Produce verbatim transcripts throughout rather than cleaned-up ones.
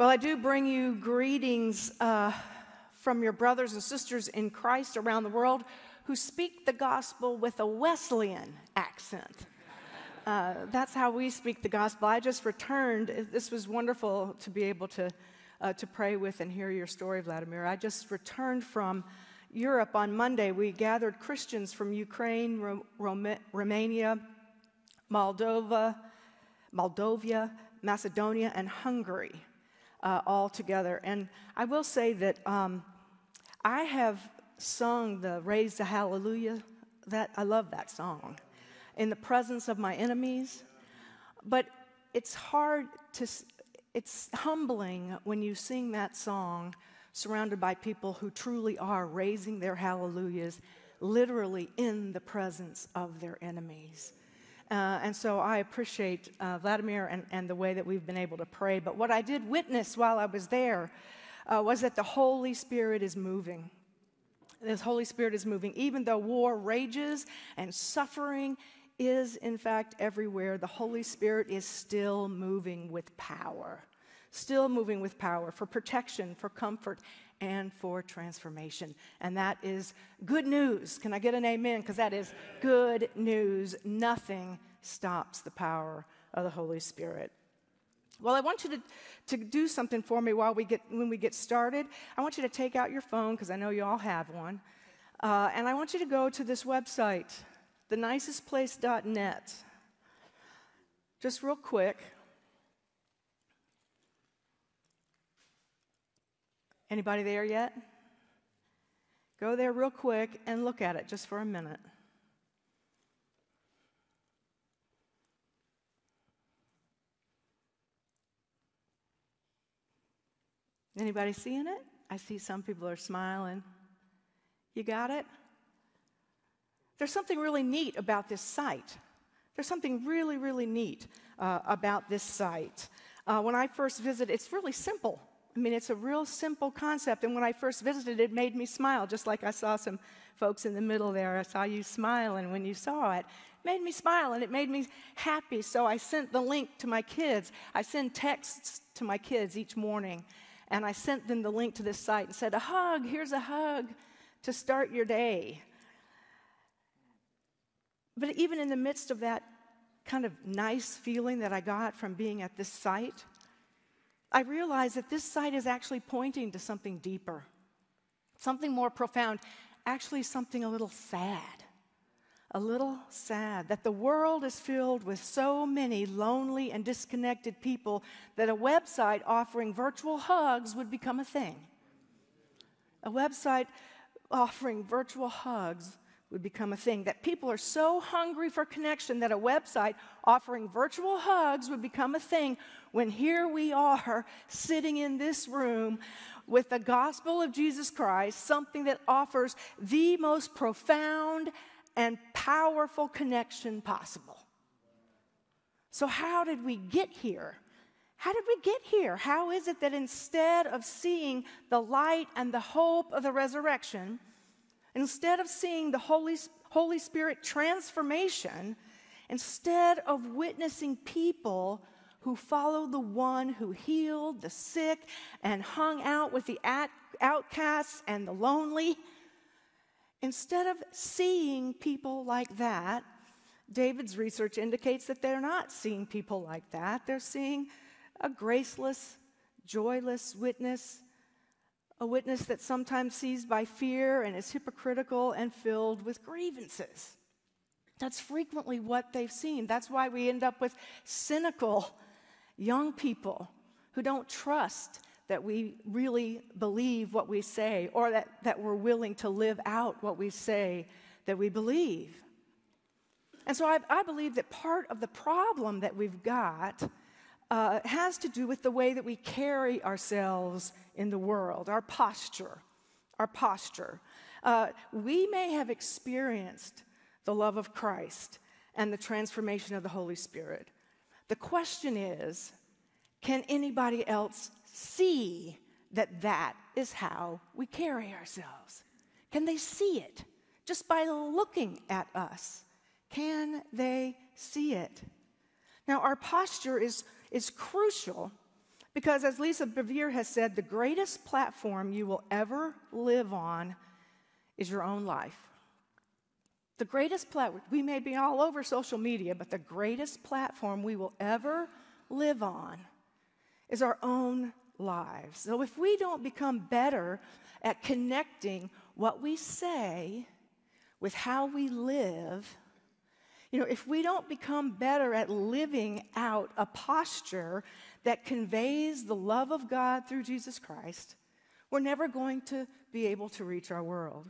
Well, I do bring you greetings uh, from your brothers and sisters in Christ around the world who speak the gospel with a Wesleyan accent. Uh, that's how we speak the gospel. I just returned. This was wonderful to be able to, uh, to pray with and hear your story, Vladimir. I just returned from Europe on Monday. We gathered Christians from Ukraine, Ro- Roma- Romania, Moldova, Moldova, Macedonia, and Hungary. Uh, all together. And I will say that um, I have sung the Raise the Hallelujah. That I love that song, in the presence of my enemies. But it's hard to, it's humbling when you sing that song surrounded by people who truly are raising their hallelujahs, literally in the presence of their enemies. Uh, and so I appreciate uh, Vladimir and, and the way that we've been able to pray. But what I did witness while I was there uh, was that the Holy Spirit is moving. The Holy Spirit is moving. Even though war rages and suffering is, in fact, everywhere, the Holy Spirit is still moving with power. Still moving with power for protection, for comfort, and for transformation. And that is good news. Can I get an amen? Because that is good news. Nothing stops the power of the Holy Spirit. Well, I want you to, to do something for me while we get, when we get started. I want you to take out your phone, because I know you all have one. Uh, and I want you to go to this website, the nicest place dot net. Just real quick. Anybody there yet? Go there real quick and look at it just for a minute. Anybody seeing it? I see some people are smiling. You got it? There's something really neat about this site. There's something really, really neat uh, about this site. Uh, when I first visited, it's really simple. I mean, it's a real simple concept, and when I first visited, it made me smile, just like I saw some folks in the middle there. I saw you smiling when you saw it. It made me smile, and it made me happy, so I sent the link to my kids. I send texts to my kids each morning, and I sent them the link to this site and said, a hug, here's a hug to start your day. But even in the midst of that kind of nice feeling that I got from being at this site, I realized that this site is actually pointing to something deeper, something more profound, actually something a little sad, a little sad, that the world is filled with so many lonely and disconnected people that a website offering virtual hugs would become a thing. A website offering virtual hugs would become a thing, that people are so hungry for connection that a website offering virtual hugs would become a thing, when here we are sitting in this room with the gospel of Jesus Christ, something that offers the most profound and powerful connection possible. So how did we get here? How did we get here? How is it that instead of seeing the light and the hope of the resurrection, instead of seeing the Holy, Holy Spirit transformation, instead of witnessing people who follow the one who healed the sick and hung out with the at, outcasts and the lonely, instead of seeing people like that, David's research indicates that they're not seeing people like that. They're seeing a graceless, joyless witness, a witness that's sometimes seized by fear and is hypocritical and filled with grievances. That's frequently what they've seen. That's why we end up with cynical young people who don't trust that we really believe what we say, or that, that we're willing to live out what we say that we believe. And so I, I believe that part of the problem that we've got Uh, has to do with the way that we carry ourselves in the world, our posture, our posture. Uh, we may have experienced the love of Christ and the transformation of the Holy Spirit. The question is, can anybody else see that that is how we carry ourselves? Can they see it just by looking at us? Can they see it? Now, our posture is... is crucial Because as Lisa Bevere has said, the greatest platform you will ever live on is your own life. The greatest platform, we may be all over social media, but the greatest platform we will ever live on is our own lives. So if we don't become better at connecting what we say with how we live, you know, if we don't become better at living out a posture that conveys the love of God through Jesus Christ, we're never going to be able to reach our world.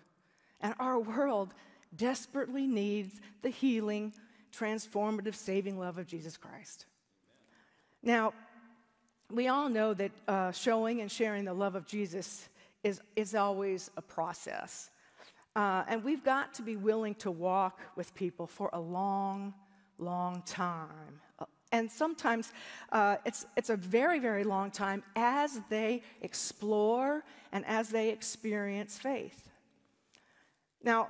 And our world desperately needs the healing, transformative, saving love of Jesus Christ. Amen. Now, we all know that uh, showing and sharing the love of Jesus is, is always a process. Uh, and we've got to be willing to walk with people for a long, long time. And sometimes uh, it's, it's a very, very long time as they explore and as they experience faith. Now,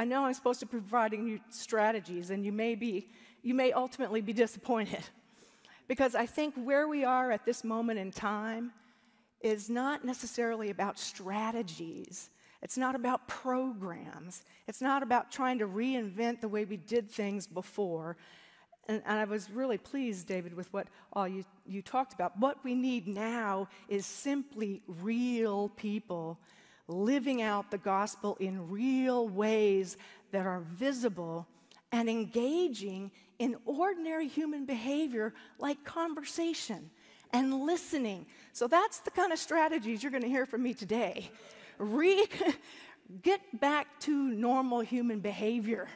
I know I'm supposed to be providing you strategies, and you may, be, you may ultimately be disappointed, because I think where we are at this moment in time is not necessarily about strategies. It's not about programs. It's not about trying to reinvent the way we did things before. And, and I was really pleased, David, with what all you, you talked about. What we need now is simply real people living out the gospel in real ways that are visible and engaging in ordinary human behavior like conversation and listening. So that's the kind of strategies you're going to hear from me today. Re get back to normal human behavior.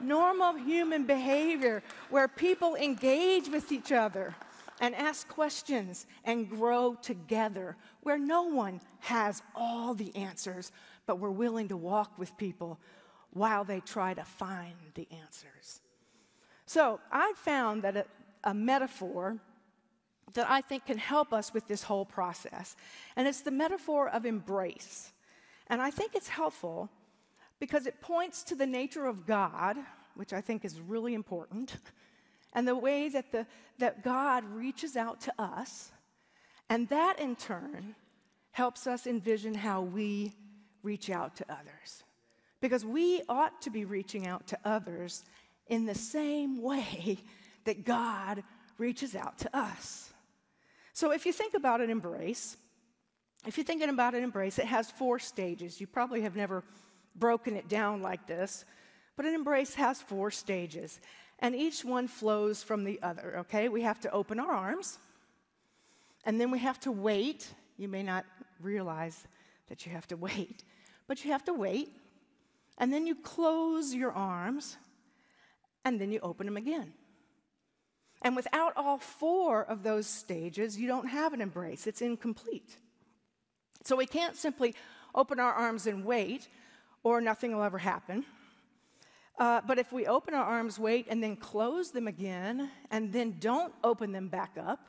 Normal human behavior where people engage with each other and ask questions and grow together, where no one has all the answers, but we're willing to walk with people while they try to find the answers. So I found that a, a metaphor that I think can help us with this whole process, and it's the metaphor of embrace. And I think it's helpful because it points to the nature of God, which I think is really important, and the way that, the, that God reaches out to us, and that in turn helps us envision how we reach out to others. Because we ought to be reaching out to others in the same way that God reaches out to us. So if you think about an embrace, if you're thinking about an embrace, it has four stages. You probably have never broken it down like this, but an embrace has four stages. And each one flows from the other, okay? We have to open our arms, and then we have to wait. You may not realize that you have to wait, but you have to wait. And then you close your arms, and then you open them again. And without all four of those stages, you don't have an embrace. It's incomplete. So we can't simply open our arms and wait, or nothing will ever happen. Uh, but if we open our arms, wait, and then close them again, and then don't open them back up,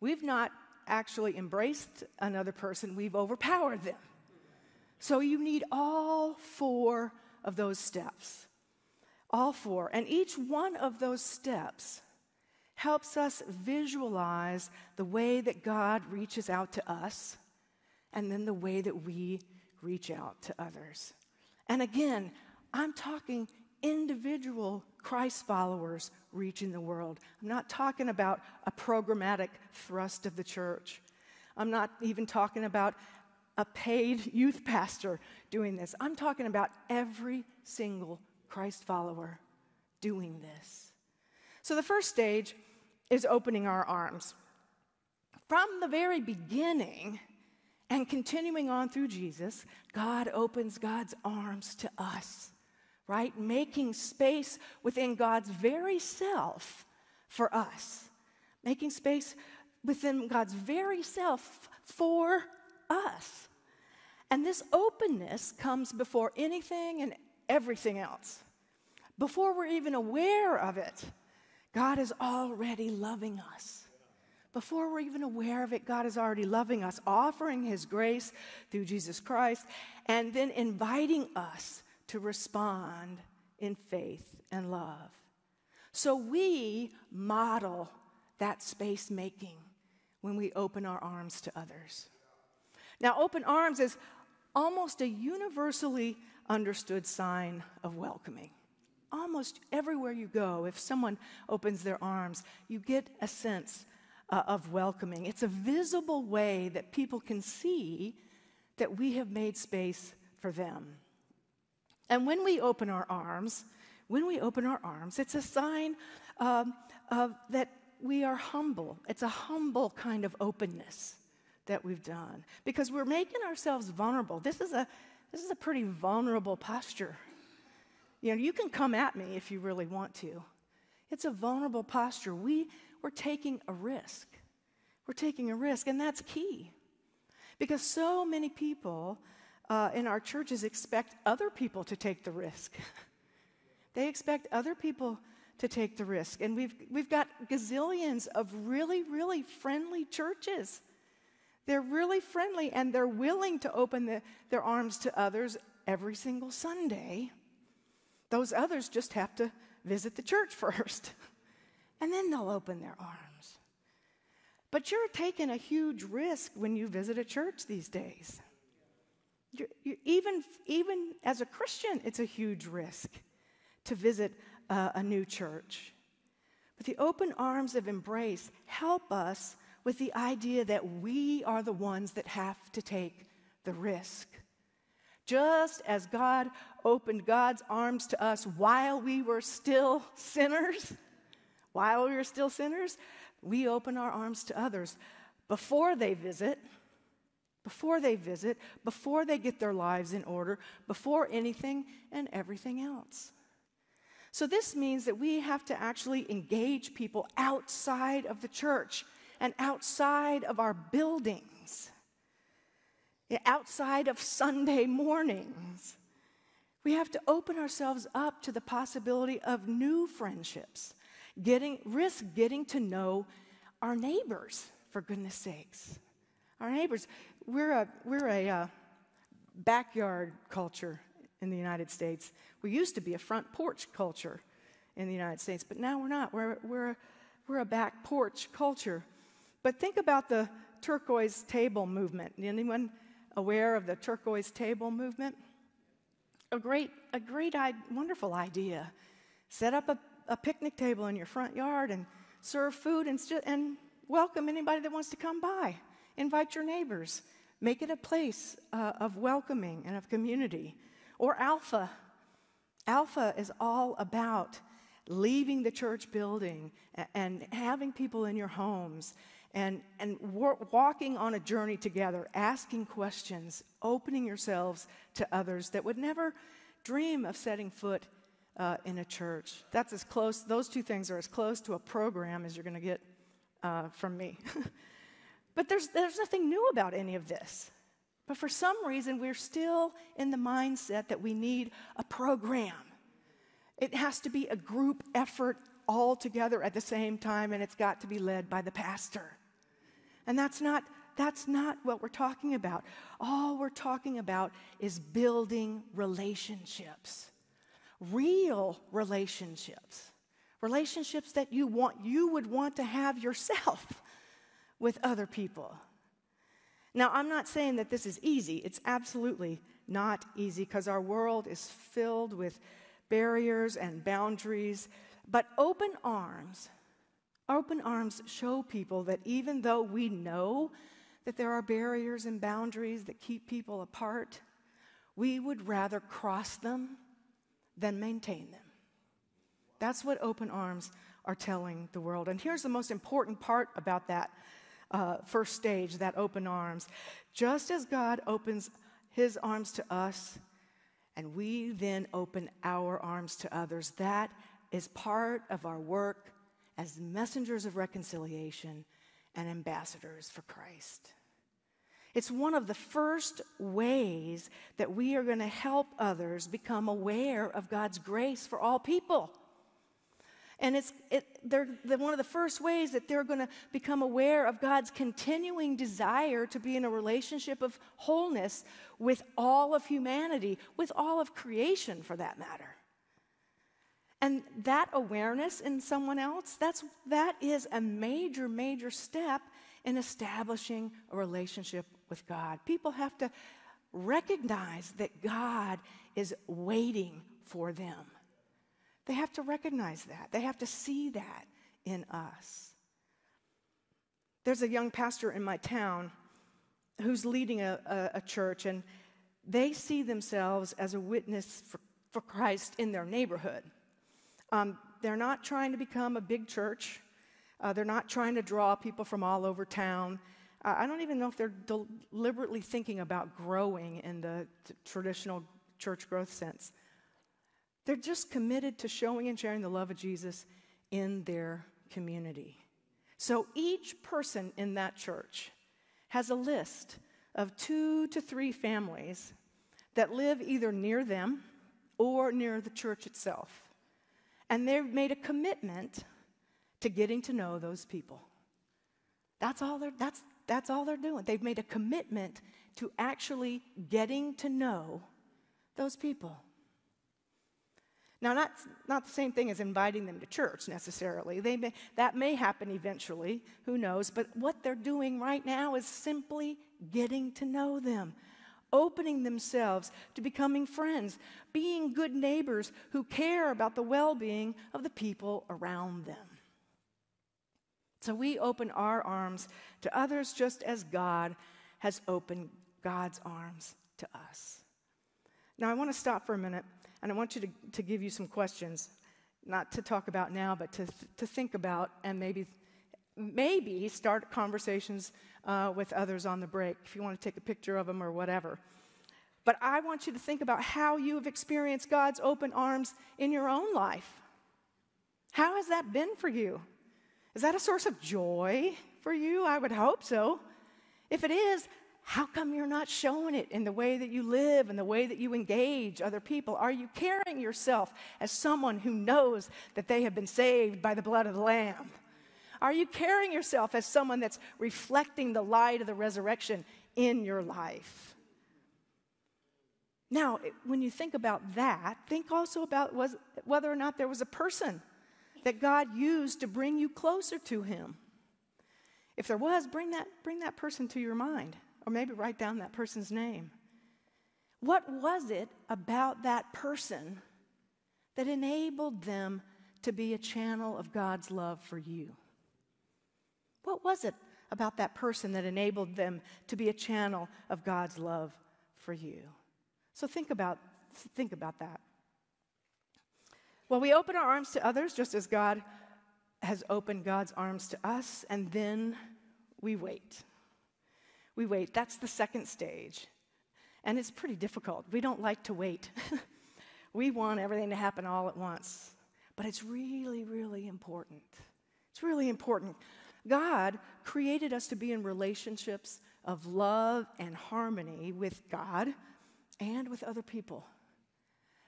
we've not actually embraced another person, we've overpowered them. So you need all four of those steps. All four. And each one of those steps helps us visualize the way that God reaches out to us, and then the way that we reach out to others. And again, I'm talking individual Christ followers reaching the world. I'm not talking about a programmatic thrust of the church. I'm not even talking about a paid youth pastor doing this. I'm talking about every single Christ follower doing this. So the first stage is opening our arms. From the very beginning and continuing on through Jesus, God opens God's arms to us, right? Making space within God's very self for us. Making space within God's very self for us. And this openness comes before anything and everything else. Before we're even aware of it, God is already loving us. Before we're even aware of it, God is already loving us, offering His grace through Jesus Christ, and then inviting us to respond in faith and love. So we model that space making when we open our arms to others. Now, open arms is almost a universally understood sign of welcoming. Almost everywhere you go, if someone opens their arms, you get a sense uh, of welcoming. It's a visible way that people can see that we have made space for them. And when we open our arms, when we open our arms, it's a sign um, of that we are humble. It's a humble kind of openness that we've done, because we're making ourselves vulnerable. This is a, this is a pretty vulnerable posture. You know, you can come at me if you really want to. It's a vulnerable posture. We, we're taking a risk. We're taking a risk, and that's key, because so many people uh, in our churches expect other people to take the risk. They expect other people to take the risk, and we've, we've got gazillions of really, really friendly churches. They're really friendly, and they're willing to open the, their arms to others every single Sunday. Those others just have to visit the church first, and then they'll open their arms. But you're taking a huge risk when you visit a church these days. You're, you're even, even as a Christian, it's a huge risk to visit uh, a new church. But the open arms of embrace help us with the idea that we are the ones that have to take the risk. Just as God opened God's arms to us while we were still sinners, while we were still sinners, we open our arms to others before they visit, before they visit, before they get their lives in order, before anything and everything else. So this means that we have to actually engage people outside of the church and outside of our buildings, outside of Sunday mornings. We have to open ourselves up to the possibility of new friendships, getting, risk getting to know our neighbors, for goodness sakes. Our neighbors. We're a, we're a uh, backyard culture in the United States. We used to be a front porch culture in the United States, but now we're not. We're, we're, we're a back porch culture. But think about the turquoise table movement. Anyone aware of the turquoise table movement? A great, a great, wonderful idea. Set up a, a picnic table in your front yard and serve food and, and welcome anybody that wants to come by. Invite your neighbors. Make it a place uh, of welcoming and of community. Or Alpha. Alpha is all about leaving the church building and, and having people in your homes. And, and walking on a journey together, asking questions, opening yourselves to others that would never dream of setting foot uh, in a church. That's as close, those two things are as close to a program as you're going to get uh, from me. But there's, there's nothing new about any of this. But for some reason, we're still in the mindset that we need a program. It has to be a group effort all together at the same time, and it's got to be led by the pastor. And that's not, that's not what we're talking about. All we're talking about is building relationships, real relationships, relationships that you want, you would want to have yourself with other people. Now, I'm not saying that this is easy. It's absolutely not easy, because our world is filled with barriers and boundaries. But open arms, open arms show people that even though we know that there are barriers and boundaries that keep people apart, we would rather cross them than maintain them. That's what open arms are telling the world. And here's the most important part about that uh, first stage, that open arms. Just as God opens his arms to us, and we then open our arms to others, that is part of our work as messengers of reconciliation and ambassadors for Christ. It's one of the first ways that we are going to help others become aware of God's grace for all people. And it's it, they're, they're one of the first ways that they're going to become aware of God's continuing desire to be in a relationship of wholeness with all of humanity, with all of creation for that matter. And that awareness in someone else, that's, that is a major, major step in establishing a relationship with God. People have to recognize that God is waiting for them. They have to recognize that. They have to see that in us. There's a young pastor in my town who's leading a, a, a church, and they see themselves as a witness for, for Christ in their neighborhood. Um, they're not trying to become a big church. Uh, they're not trying to draw people from all over town. Uh, I don't even know if they're del- deliberately thinking about growing in the t- traditional church growth sense. They're just committed to showing and sharing the love of Jesus in their community. So each person in that church has a list of two to three families that live either near them or near the church itself. And they've made a commitment to getting to know those people. That's all they're, that's, that's all they're doing. They've made a commitment to actually getting to know those people. Now, not, not the same thing as inviting them to church, necessarily. They may, that may happen eventually, who knows, but what they're doing right now is simply getting to know them, opening themselves to becoming friends, being good neighbors who care about the well-being of the people around them. So we open our arms to others just as God has opened God's arms to us. Now, I want to stop for a minute, and I want you to, to give you some questions, not to talk about now, but to, to think about and maybe maybe start conversations uh, with others on the break, if you want to take a picture of them or whatever. But I want you to think about how you have experienced God's open arms in your own life. How has that been for you? Is that a source of joy for you? I would hope so. If it is, how come you're not showing it in the way that you live and the way that you engage other people? Are you carrying yourself as someone who knows that they have been saved by the blood of the Lamb? Are you carrying yourself as someone that's reflecting the light of the resurrection in your life? Now, when you think about that, think also about was, whether or not there was a person that God used to bring you closer to Him. If there was, bring that, bring that person to your mind. Or maybe write down that person's name. What was it about that person that enabled them to be a channel of God's love for you? What was it about that person that enabled them to be a channel of God's love for you? So think about, think about that. Well, we open our arms to others just as God has opened God's arms to us, and then we wait. We wait. That's the second stage. And it's pretty difficult. We don't like to wait. We want everything to happen all at once. But it's really, really important. It's really important. God created us to be in relationships of love and harmony with God and with other people.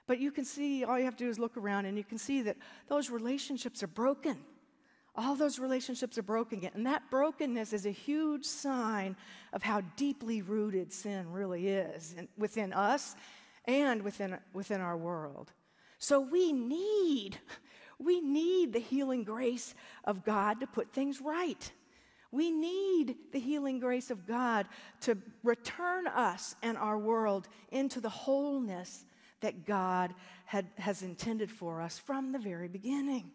But you can see, all you have to do is look around, and you can see that those relationships are broken. All those relationships are broken, and that brokenness is a huge sign of how deeply rooted sin really is within us and within, within our world. So we need, we need the healing grace of God to put things right. We need the healing grace of God to return us and our world into the wholeness that God had, has intended for us from the very beginning.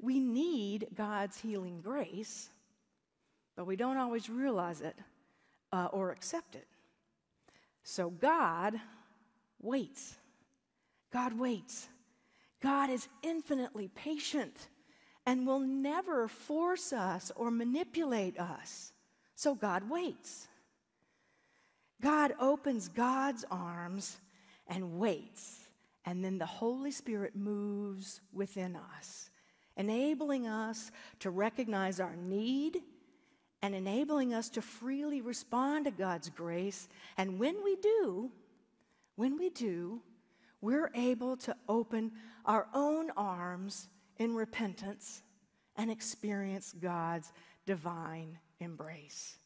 We need God's healing grace, but we don't always realize it uh, or accept it. So God waits. God waits. God is infinitely patient and will never force us or manipulate us. So God waits. God opens God's arms and waits, and then the Holy Spirit moves within us, enabling us to recognize our need and enabling us to freely respond to God's grace. And when we do, when we do, we're able to open our own arms in repentance and experience God's divine embrace.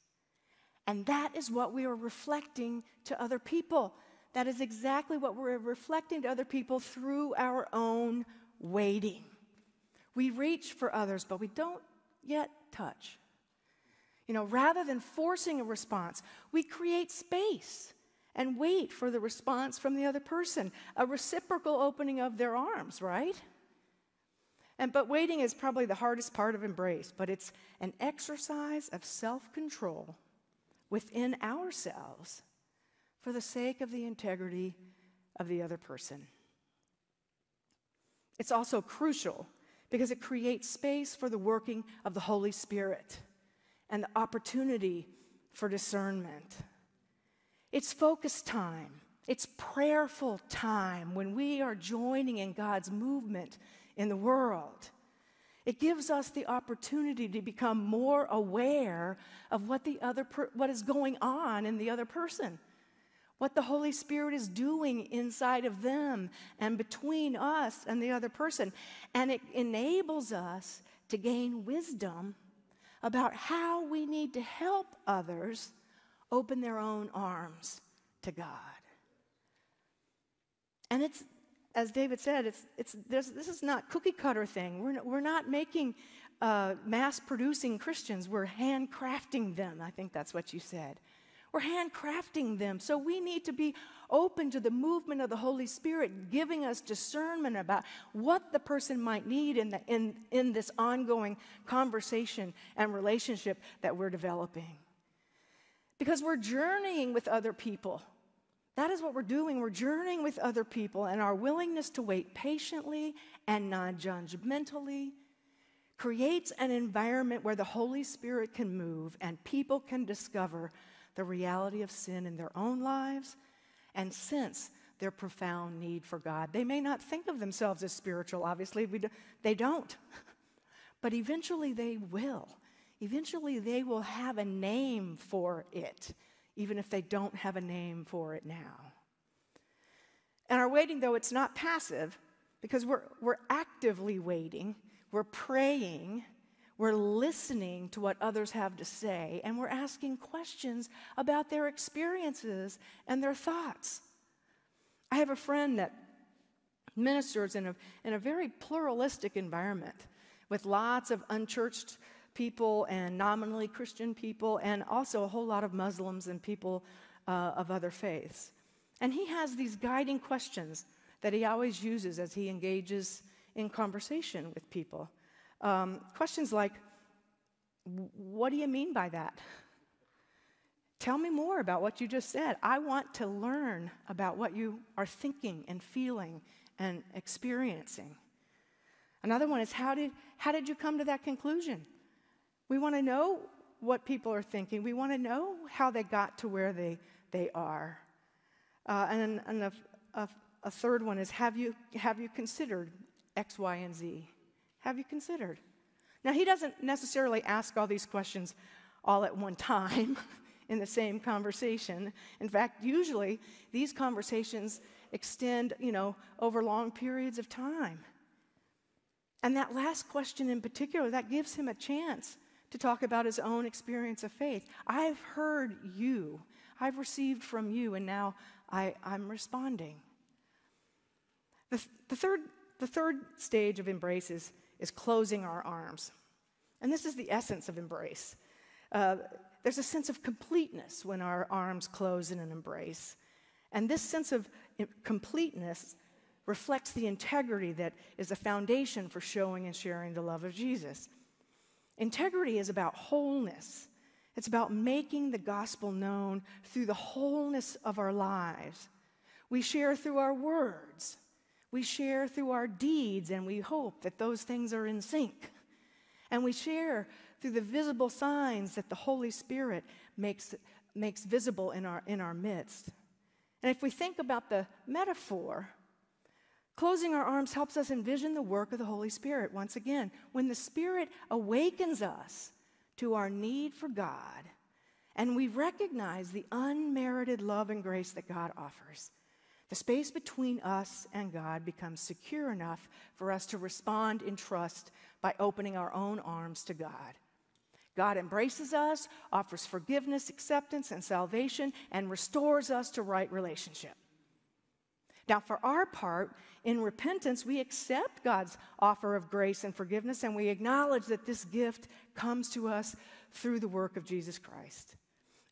And that is what we are reflecting to other people. That is exactly what we're reflecting to other people through our own waiting. We reach for others, but we don't yet touch. You know, rather than forcing a response, we create space and wait for the response from the other person, a reciprocal opening of their arms, right? And but waiting is probably the hardest part of embrace, but it's an exercise of self-control within ourselves for the sake of the integrity of the other person. It's also crucial because it creates space for the working of the Holy Spirit and the opportunity for discernment. It's focused time. It's prayerful time when we are joining in God's movement in the world. It gives us the opportunity to become more aware of what the other per- what is going on in the other person, what the Holy Spirit is doing inside of them and between us and the other person. And it enables us to gain wisdom about how we need to help others open their own arms to God. And it's, as David said, it's, it's, this is not cookie cutter thing. We're, we're not making uh, mass producing Christians. We're handcrafting them. I think that's what you said. We're handcrafting them. So we need to be open to the movement of the Holy Spirit, giving us discernment about what the person might need in, the, in, in this ongoing conversation and relationship that we're developing. Because we're journeying with other people. That is what we're doing. We're journeying with other people, and our willingness to wait patiently and non-judgmentally creates an environment where the Holy Spirit can move and people can discover the reality of sin in their own lives and sense their profound need for God. They may not think of themselves as spiritual, obviously. We do, they don't. But eventually they will. Eventually they will have a name for it, even if they don't have a name for it now. And our waiting, though, it's not passive, because we're, we're actively waiting, we're praying, we're listening to what others have to say, and we're asking questions about their experiences and their thoughts. I have a friend that ministers in a, in a very pluralistic environment with lots of unchurched people and nominally Christian people, and also a whole lot of Muslims and people uh, of other faiths. And he has these guiding questions that he always uses as he engages in conversation with people. Um, questions like, what do you mean by that? Tell me more about what you just said. I want to learn about what you are thinking and feeling and experiencing. Another one is, how did, how did you come to that conclusion? We want to know what people are thinking. We want to know how they got to where they, they are. Uh, and and a, a, a third one is, have you, have you considered X, Y, and Z? Have you considered? Now, he doesn't necessarily ask all these questions all at one time in the same conversation. In fact, usually these conversations extend, you know, over long periods of time. And that last question in particular, that gives him a chance to talk about his own experience of faith. I've heard you, I've received from you, and now I, I'm responding. The, th- the, third, the third stage of embrace is, is closing our arms. And this is the essence of embrace. Uh, there's a sense of completeness when our arms close in an embrace. And this sense of completeness reflects the integrity that is the foundation for showing and sharing the love of Jesus. Integrity is about wholeness. It's about making the gospel known through the wholeness of our lives. We share through our words. We share through our deeds, and we hope that those things are in sync. And we share through the visible signs that the Holy Spirit makes, makes visible in our, in our midst. And if we think about the metaphor, closing our arms helps us envision the work of the Holy Spirit once again. When the Spirit awakens us to our need for God, and we recognize the unmerited love and grace that God offers, the space between us and God becomes secure enough for us to respond in trust by opening our own arms to God. God embraces us, offers forgiveness, acceptance, and salvation, and restores us to right relationship. Now, for our part, in repentance, we accept God's offer of grace and forgiveness, and we acknowledge that this gift comes to us through the work of Jesus Christ.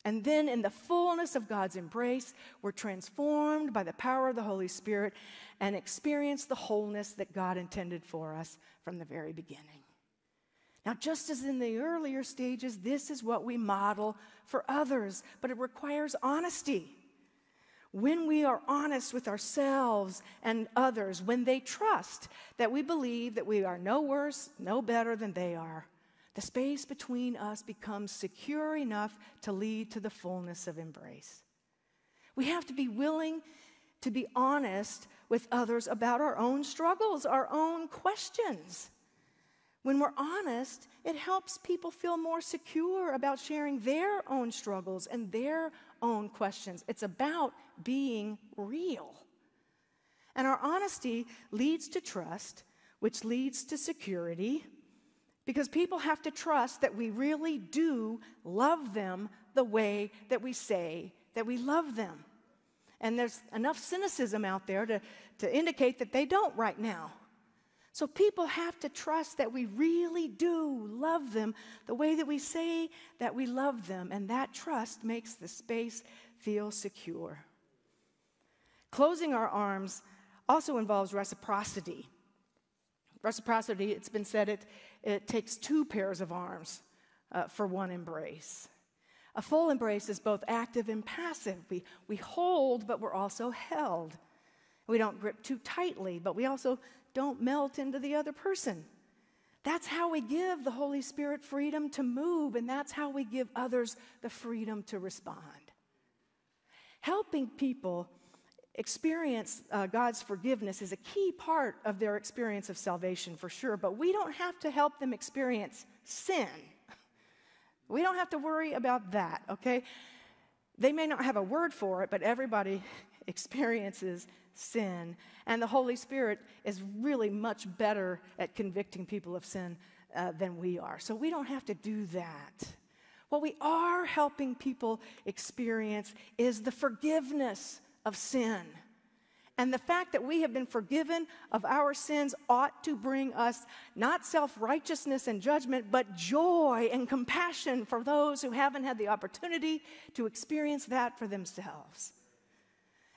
And then in the fullness of God's embrace, we're transformed by the power of the Holy Spirit and experience the wholeness that God intended for us from the very beginning. Now, just as in the earlier stages, this is what we model for others, but it requires honesty. When we are honest with ourselves and others, when they trust that we believe that we are no worse, no better than they are, the space between us becomes secure enough to lead to the fullness of embrace. We have to be willing to be honest with others about our own struggles, our own questions. When we're honest, it helps people feel more secure about sharing their own struggles and their own questions. It's about being real. And our honesty leads to trust, which leads to security, because people have to trust that we really do love them the way that we say that we love them. And there's enough cynicism out there to, to indicate that they don't right now. So people have to trust that we really do love them the way that we say that we love them, and that trust makes the space feel secure. Closing our arms also involves reciprocity. Reciprocity, it's been said, it, it takes two pairs of arms uh, for one embrace. A full embrace is both active and passive. We, we hold, but we're also held. We don't grip too tightly, but we also don't melt into the other person. That's how we give the Holy Spirit freedom to move, and that's how we give others the freedom to respond. Helping people experience uh, God's forgiveness is a key part of their experience of salvation, for sure, but we don't have to help them experience sin. We don't have to worry about that, okay? They may not have a word for it, but everybody experiences sin, and the Holy Spirit is really much better at convicting people of sin uh, than we are, so we don't have to do that. What we are helping people experience is the forgiveness of sin. And the fact that we have been forgiven of our sins ought to bring us not self-righteousness and judgment, but joy and compassion for those who haven't had the opportunity to experience that for themselves.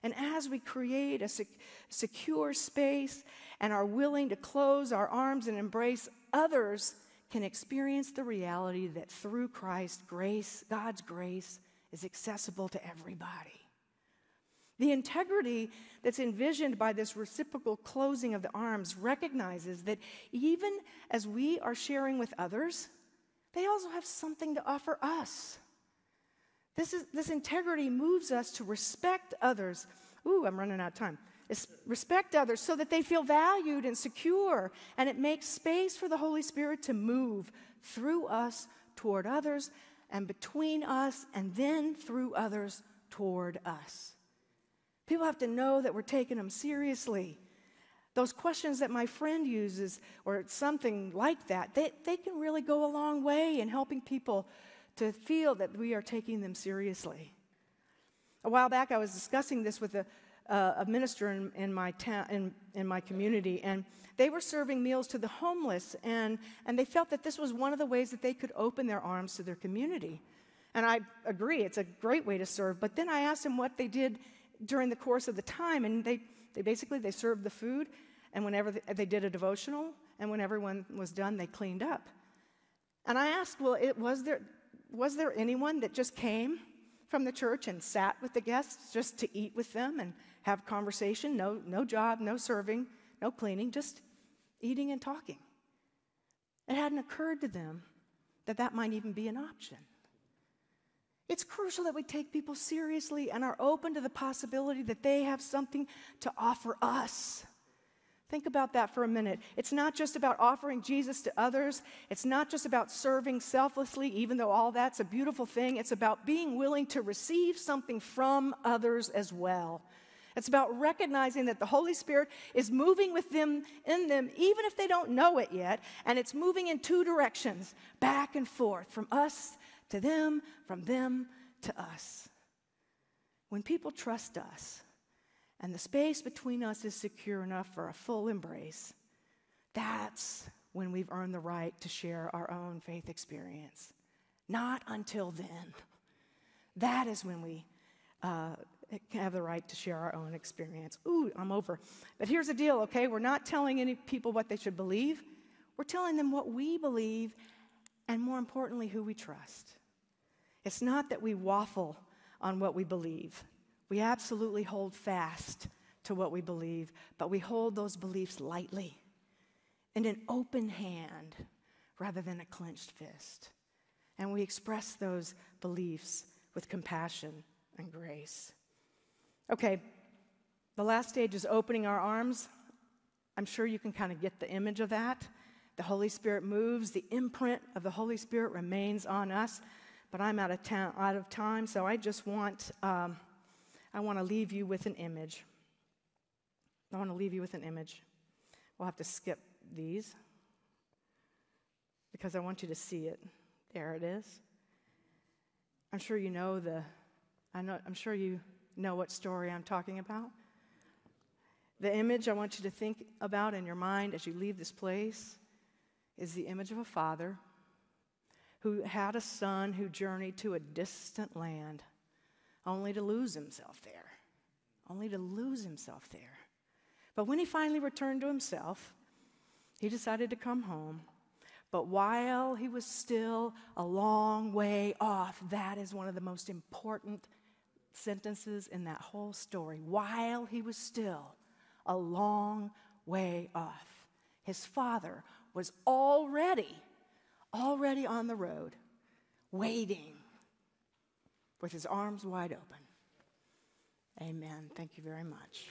And as we create a sec- secure space and are willing to close our arms and embrace, others can experience the reality that through Christ, grace, God's grace, is accessible to everybody. The integrity that's envisioned by this reciprocal closing of the arms recognizes that even as we are sharing with others, they also have something to offer us. This, is, this integrity moves us to respect others. Ooh, I'm running out of time. It's respect others so that they feel valued and secure, and it makes space for the Holy Spirit to move through us toward others and between us and then through others toward us. People have to know that we're taking them seriously. Those questions that my friend uses or something like that, they, they can really go a long way in helping people to feel that we are taking them seriously. A while back, I was discussing this with a, uh, a minister in, in, my ta- in, in my community, and they were serving meals to the homeless, and, and they felt that this was one of the ways that they could open their arms to their community. And I agree, it's a great way to serve, but then I asked them what they did during the course of the time, and they, they basically, they served the food, and whenever they, they did a devotional, and when everyone was done, they cleaned up. And I asked, well, it, was there was there anyone that just came from the church and sat with the guests just to eat with them and have conversation? No, no job, no serving, no cleaning, just eating and talking. It hadn't occurred to them that that might even be an option. It's crucial that we take people seriously and are open to the possibility that they have something to offer us. Think about that for a minute. It's not just about offering Jesus to others. It's not just about serving selflessly, even though all that's a beautiful thing. It's about being willing to receive something from others as well. It's about recognizing that the Holy Spirit is moving with them in them, even if they don't know it yet, and it's moving in two directions, back and forth, from us to them, from them to us. When people trust us and the space between us is secure enough for a full embrace, that's when we've earned the right to share our own faith experience. Not until then. That is when we uh, have the right to share our own experience. Ooh, I'm over. But here's the deal, okay? We're not telling any people what they should believe. We're telling them what we believe, and more importantly, who we trust. It's not that we waffle on what we believe. We absolutely hold fast to what we believe, but we hold those beliefs lightly in an open hand rather than a clenched fist. And we express those beliefs with compassion and grace. Okay, the last stage is opening our arms. I'm sure you can kind of get the image of that. The Holy Spirit moves. The imprint of the Holy Spirit remains on us. But I'm out of, ta- out of time, so I just want, um, I want to leave you with an image. I want to leave you with an image. We'll have to skip these because I want you to see it. There it is. I'm sure you know the, I know, I'm sure you know what story I'm talking about. The image I want you to think about in your mind as you leave this place is the image of a father who had a son who journeyed to a distant land only to lose himself there, only to lose himself there. But when he finally returned to himself, he decided to come home. But while he was still a long way off, that is one of the most important sentences in that whole story. While he was still a long way off, his father was already, already on the road, waiting with his arms wide open. Amen. Thank you very much.